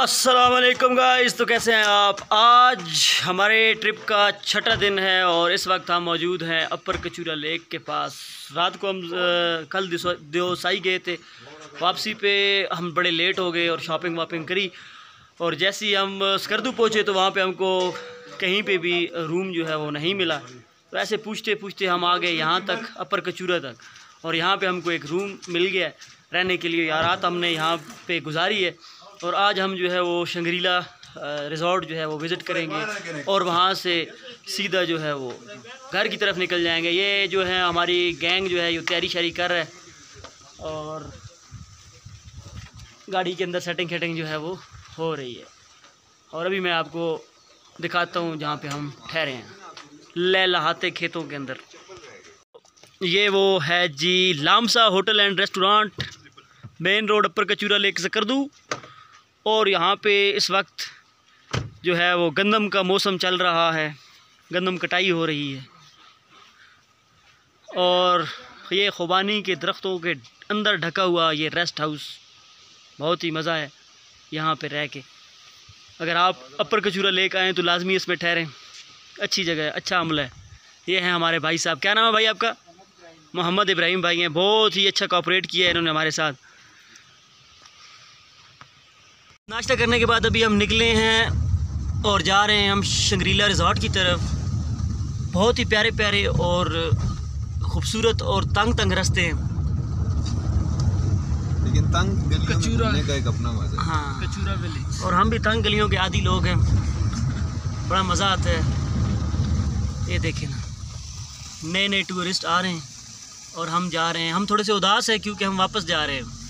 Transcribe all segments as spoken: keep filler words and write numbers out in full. अस्सलाम वालेकुम गाइस। तो कैसे हैं आप? आज हमारे ट्रिप का छठा दिन है और इस वक्त हम मौजूद हैं अपर कचूरा लेक के पास। रात को हम कल देओसाई गए थे, वापसी पे हम बड़े लेट हो गए और शॉपिंग वापिंग करी और जैसे ही हम स्कर्दू पहुँचे तो वहाँ पे हमको कहीं पे भी रूम जो है वो नहीं मिला। तो ऐसे पूछते पूछते हम आ गए यहाँ तक, अपर कचूरा तक, और यहाँ पर हमको एक रूम मिल गया रहने के लिए। यार रात हमने यहाँ पर गुजारी है और आज हम जो है वो शंग्रीला रिज़ॉर्ट जो है वो विज़िट करेंगे और वहाँ से सीधा जो है वो घर की तरफ निकल जाएंगे। ये जो है हमारी गैंग जो है ये तैयारी शारी कर रहा है और गाड़ी के अंदर सेटिंग शेटिंग जो है वो हो रही है और अभी मैं आपको दिखाता हूँ जहाँ पे हम ठहरे हैं, लहलहाते खेतों के अंदर। ये वो है जी Lamsa hotel and restaurant, main road upper Kachura lake Skardu. और यहाँ पे इस वक्त जो है वो गंदम का मौसम चल रहा है, गंदम कटाई हो रही है और ये खुबानी के दरख्तों के अंदर ढका हुआ ये रेस्ट हाउस, बहुत ही मज़ा है यहाँ पे रह के। अगर आप अपर कचूरा लेक आएँ तो लाजमी इसमें ठहरें, अच्छी जगह है, अच्छा अमला है। ये हैं हमारे भाई साहब, क्या नाम है भाई आपका? मोहम्मद इब्राहिम भाई हैं, बहुत ही अच्छा कोऑपरेट किया है इन्होंने हमारे साथ। नाश्ता करने के बाद अभी हम निकले हैं और जा रहे हैं हम शंग्रीला रिज़ॉर्ट की तरफ। बहुत ही प्यारे प्यारे और ख़ूबसूरत और तंग तंग रास्ते हैं, लेकिन तंग गलियों में का एक अपना मज़ा है। हाँ, कचूरा विलेज, और हम भी तंग गलियों के आदि लोग हैं, बड़ा मज़ा आता है। ये देखें ना, नए नए टूरिस्ट आ रहे हैं और हम जा रहे हैं। हम थोड़े से उदास हैं क्योंकि हम वापस जा रहे हैं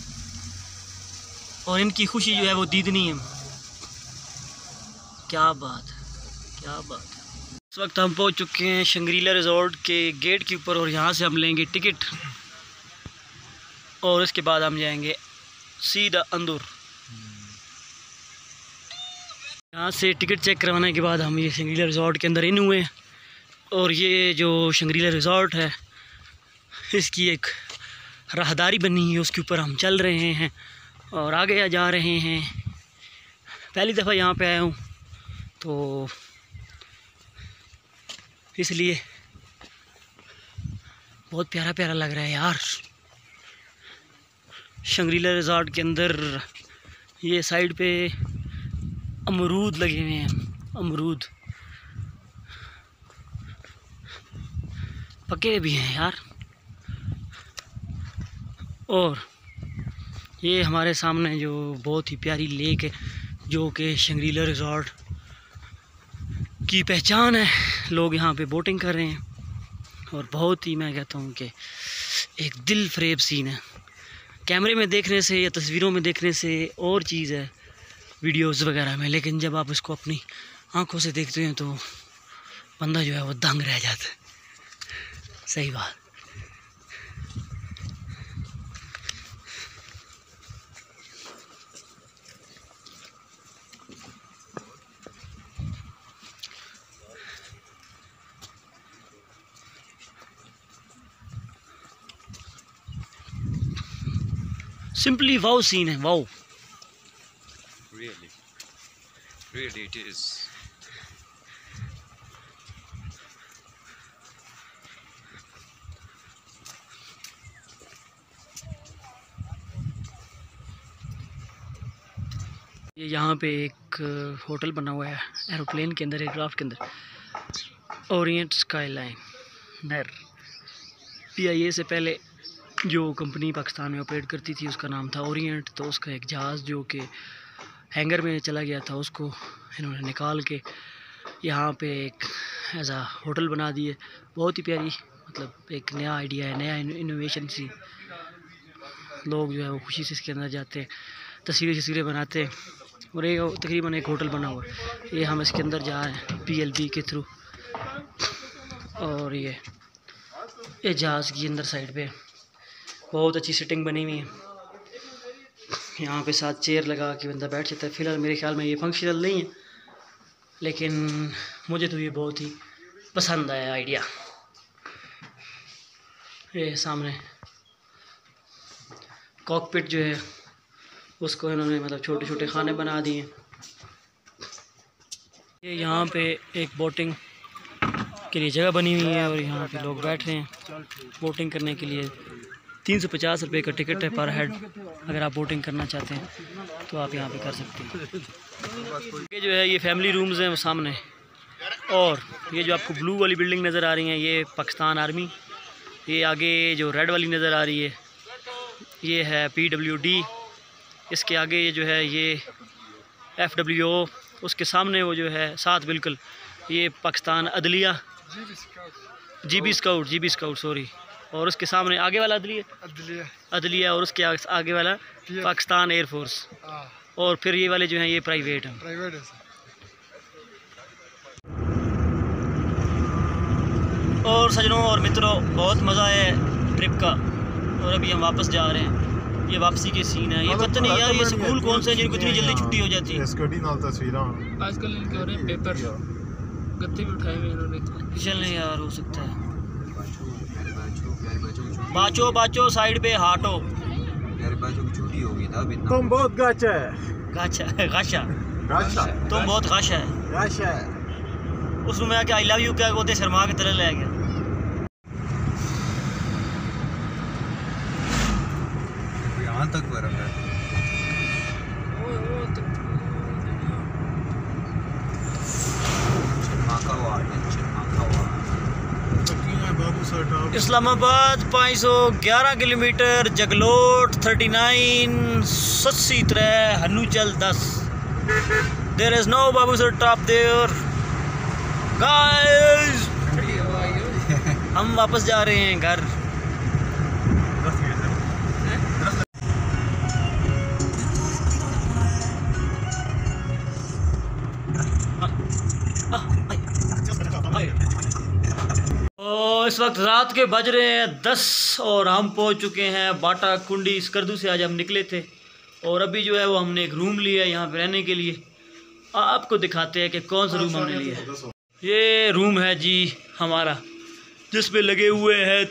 और इनकी खुशी जो है वो दीदनी है। क्या बात है, क्या बात है। इस वक्त हम पहुंच चुके हैं शंग्रीला रिज़ॉर्ट के गेट के ऊपर और यहाँ से हम लेंगे टिकट और इसके बाद हम जाएंगे सीधा अंदर। यहाँ से टिकट चेक करवाने के बाद हम ये शंग्रीला रिज़ॉर्ट के अंदर इन हुए और ये जो शंग्रीला रिज़ॉर्ट है इसकी एक राहदारी बनी है, उसके ऊपर हम चल रहे हैं और आगे जा रहे हैं। पहली दफ़ा यहाँ पे आया हूँ तो इसलिए बहुत प्यारा प्यारा लग रहा है यार। शंग्रीला रिज़ॉर्ट के अंदर ये साइड पे अमरूद लगे हुए हैं, अमरूद पके भी हैं यार। और ये हमारे सामने जो बहुत ही प्यारी लेक है जो कि शंग्रीला रिज़ॉर्ट की पहचान है, लोग यहाँ पे बोटिंग कर रहे हैं और बहुत ही, मैं कहता हूँ कि एक दिल फरेब सीन है। कैमरे में देखने से या तस्वीरों में देखने से और चीज़ है, वीडियोस वगैरह में, लेकिन जब आप इसको अपनी आँखों से देखते हैं तो बंदा जो है वो दंग रह जाता है। सही बात। सिंपली वाओ सीन है, wow. Really really it is. ये यहाँ पे एक होटल बना हुआ है एरोप्लेन के अंदर, एयरक्राफ्ट के अंदर, ओरिएंट स्काईलाइन नर पीआईए से पहले जो कंपनी पाकिस्तान में ऑपरेट करती थी उसका नाम था ओरिएंट। तो उसका एक जहाज़ जो कि हैंगर में चला गया था उसको इन्होंने निकाल के यहाँ पे एक ऐसा होटल बना दिए। बहुत ही प्यारी, मतलब एक नया आइडिया है, नया इनोवेशन सी। लोग जो है वो खुशी से इसके अंदर जाते हैं, तस्वीरें तस्वीरें बनाते हैं और एक तकरीबन एक होटल बना हुआ है। ये हम इसके अंदर जा रहे हैं पी एल बी के थ्रू और ये ये जहाज़ की अंदर साइड पे बहुत अच्छी सिटिंग बनी हुई है, यहाँ पे साथ चेयर लगा के बंदा बैठ सकता है। फ़िलहाल मेरे ख्याल में ये फंक्शनल नहीं है लेकिन मुझे तो ये बहुत ही पसंद आया आइडिया। ये सामने कॉकपिट जो है उसको इन्होंने मतलब छोटे छोटे खाने बना दिए। ये यहाँ पे एक बोटिंग के लिए जगह बनी हुई है और यहाँ पे लोग बैठ रहे हैं बोटिंग करने के लिए। तीन सौ पचास रुपये का टिकट है पर हेड। अगर आप बोटिंग करना चाहते हैं तो आप यहाँ पे कर सकते हैं। ये जो है ये फैमिली रूम्स हैं वो सामने, और ये जो आपको ब्लू वाली बिल्डिंग नज़र आ रही है ये पाकिस्तान आर्मी, ये आगे जो रेड वाली नज़र आ रही है ये है पी डब्ल्यू डी, इसके आगे ये जो है ये एफ डब्ल्यू ओ, उसके सामने वो जो है साथ बिल्कुल ये पाकिस्तान अदलिया, G B scout G B scout, sorry, और उसके सामने आगे वाला अदलिया अदलिया और उसके आगे वाला पाकिस्तान एयरफोर्स, और फिर ये वाले जो हैं ये प्राइवेट हैं। प्राइवेट है। और सजनों और मित्रों बहुत मज़ा है ट्रिप का, और अभी हम वापस जा रहे हैं। ये वापसी के सीन है। ये पता नहीं यार ये स्कूल कौन से हैं जिनको इतनी जल्दी छुट्टी हो जाती है। आजकल इनके हो रहे हैं पेपर, गत्ते भी उठाए हुए इन्होंने। चल नहीं यार हो सकता है। बाचो बाचो साइड पे हाटो यार, बाचो की छुट्टी होगी ना। तुम बहुत गाचा है गाचा है गाचा गाचा तुम बहुत गाचा है गाचा है। उसमें मैं क्या आई लव यू क्या होते शर्मा की तरह ले गया। यहाँ तक बर्फ है। इस्लामाबाद पाँच सौ ग्यारह kilometre, Jaglot thirty nine, Sassi तरह, हनूचल दस। There is no Babusar top there guys. हम वापस जा रहे हैं घर। तो इस वक्त रात के बज रहे हैं दस और हम पहुंच चुके हैं बाटा कुंडी। स्कर्दू से आज हम निकले थे और अभी जो है वो हमने एक रूम लिया है यहाँ पे रहने के लिए। आपको दिखाते हैं कि कौन सा रूम हमने लिया है। ये रूम है जी हमारा, जिसमें लगे हुए हैं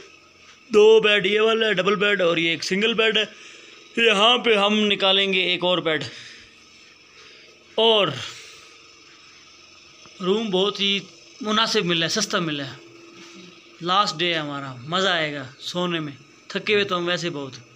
दो बेड, ये वाला डबल बेड और ये एक सिंगल बेड है। यहाँ पे हम निकालेंगे एक और बेड। और रूम बहुत ही मुनासिब मिला है, सस्ता मिला है। लास्ट डे है हमारा, मज़ा आएगा सोने में। थके हुए तो हम वैसे बहुत।